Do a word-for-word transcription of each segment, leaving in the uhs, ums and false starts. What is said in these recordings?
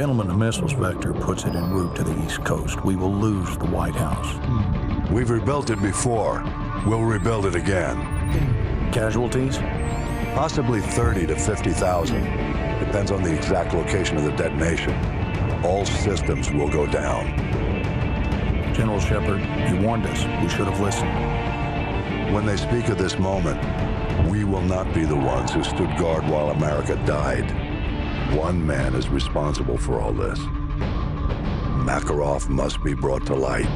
gentleman who missiles vector puts it en route to the East Coast, we will lose the White House. We've rebuilt it before. We'll rebuild it again. Casualties? Possibly thirty to fifty thousand. Depends on the exact location of the detonation. All systems will go down. General Shepard, you warned us. We should have listened. When they speak of this moment, we will not be the ones who stood guard while America died. One man is responsible for all this. Makarov must be brought to light.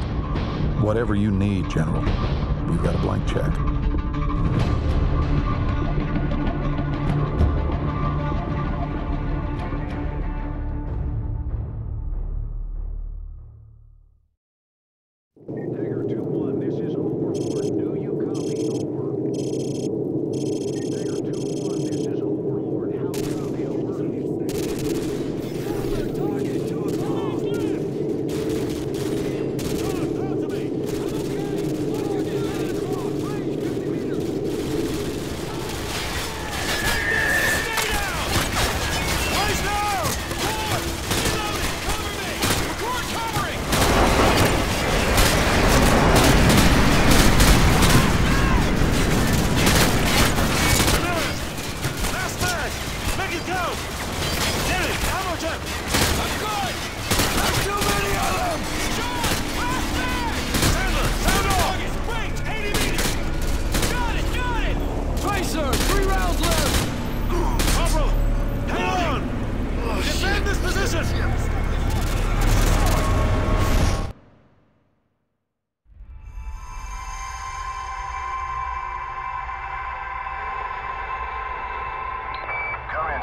Whatever you need, General, we've got a blank check.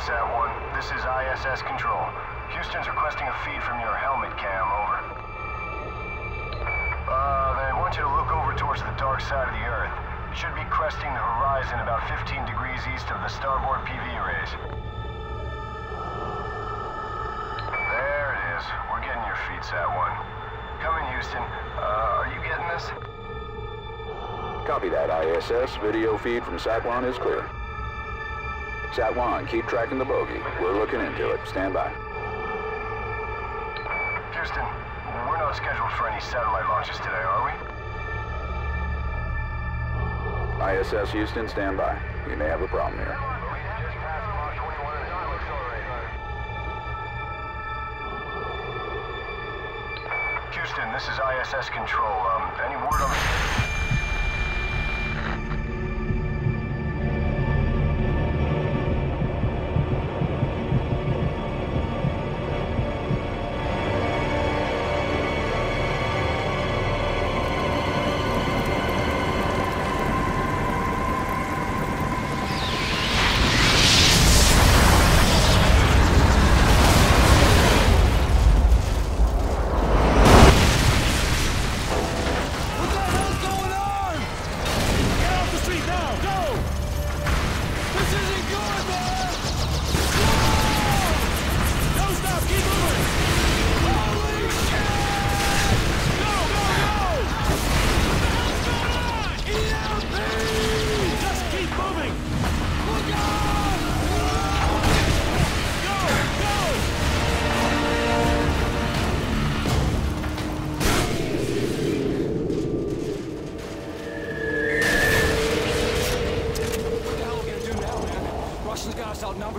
Sat one, this is I S S control. Houston's requesting a feed from your helmet cam, over. Uh, they want you to look over towards the dark side of the Earth. It should be cresting the horizon about fifteen degrees east of the starboard P V rays. There it is. We're getting your feed, Sat one. Come in, Houston. Uh, are you getting this? Copy that, I S S. Video feed from Sat one is clear. Sat one, keep tracking the bogey. We're looking into it. Stand by. Houston, we're not scheduled for any satellite launches today, are we? I S S Houston, stand by. We may have a problem here. Houston, this is I S S control. Um, any word on...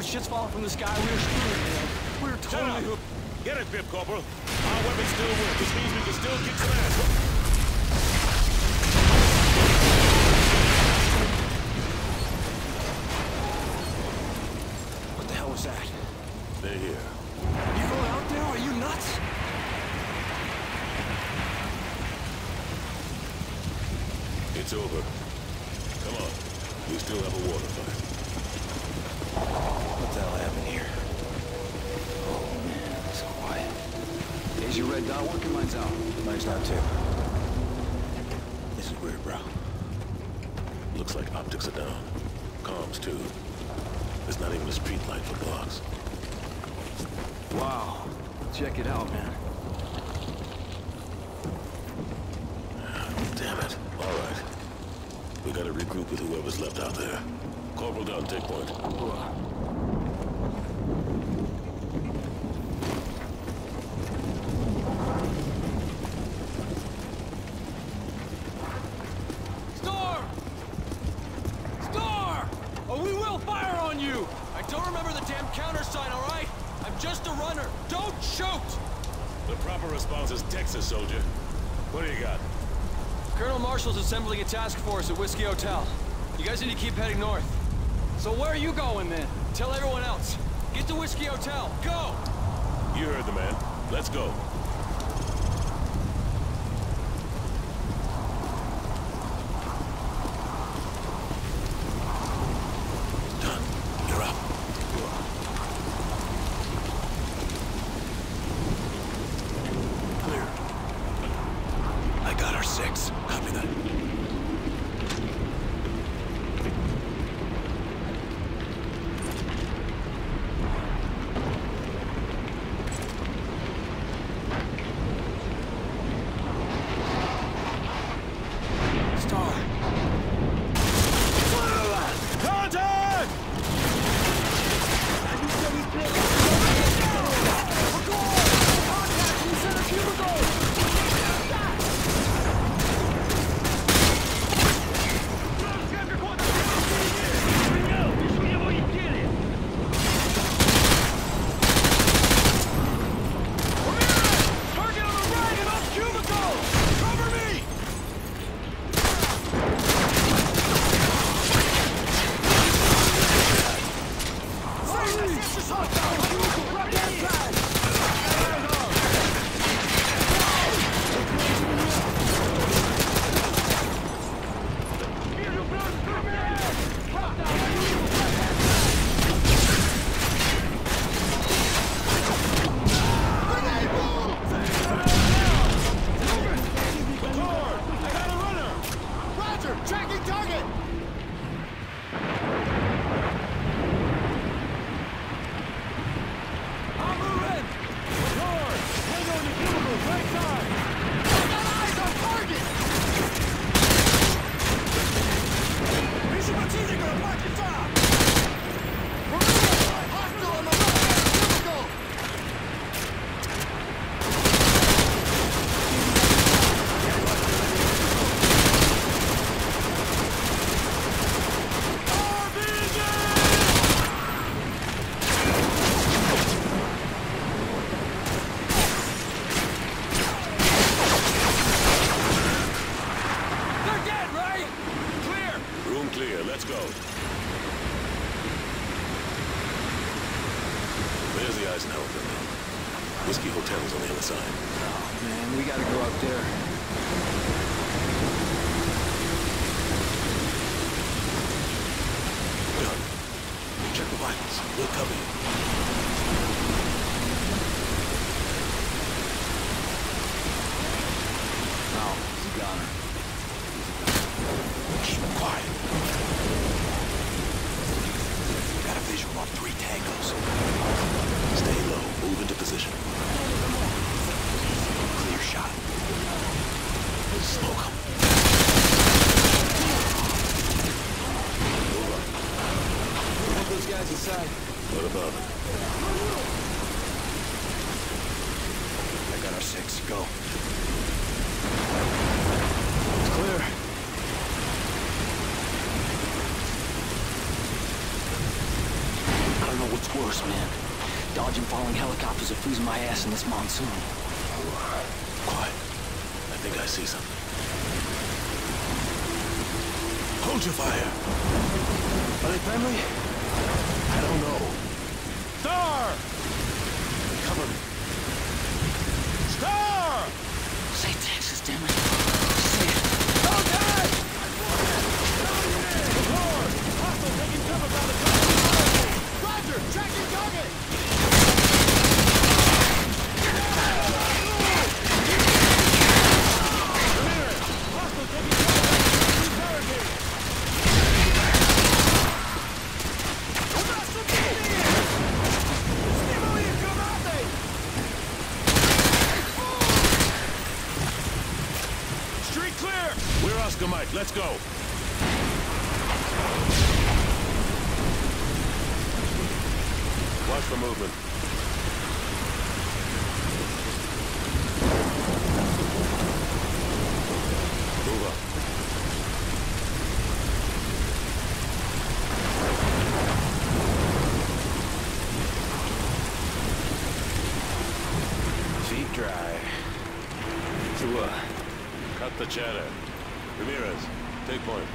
Shit's falling from the sky. We're screwed. We're totally hooked. Get it, Bib Corporal. Our weapons still work, which means we can still kick some ass. What the hell was that? They're here. You going out there? Are you nuts? It's over. Come on. We still have a water fight. What the hell happened here? Oh man, it's quiet. Is your red dot working? Mine's out. Mine's not too. This is weird, bro. Looks like optics are down. Comms too. There's not even a street light for blocks. Wow. Check it out, man. Damn it. All right. We gotta regroup with whoever's left out there. Corporal down, take point. answer, soldier. What do you got? Colonel Marshall's assembling a task force at Whiskey Hotel. You guys need to keep heading north. So where are you going, then? Tell everyone else. Get to Whiskey Hotel. Go! You heard the man. Let's go. Losing my ass in this monsoon. Quiet. I think I see something. Hold your fire. Are they friendly? I don't know. Star! Cover me. Star! Say Texas, damn it. Say it. Okay! Lord! Hostile taking cover by the top. Roger! Tracking target! Mike, let's go. Watch the movement. Move up. Feet dry. to, uh... Cut the chatter. Ramirez, take point.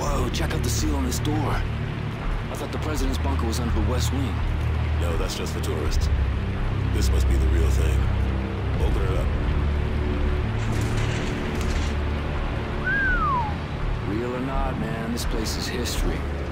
Whoa, check out the seal on this door. I thought the President's bunker was under the West Wing. No, that's just the tourists. This must be the real thing. Open it up. Real or not, man, this place is history.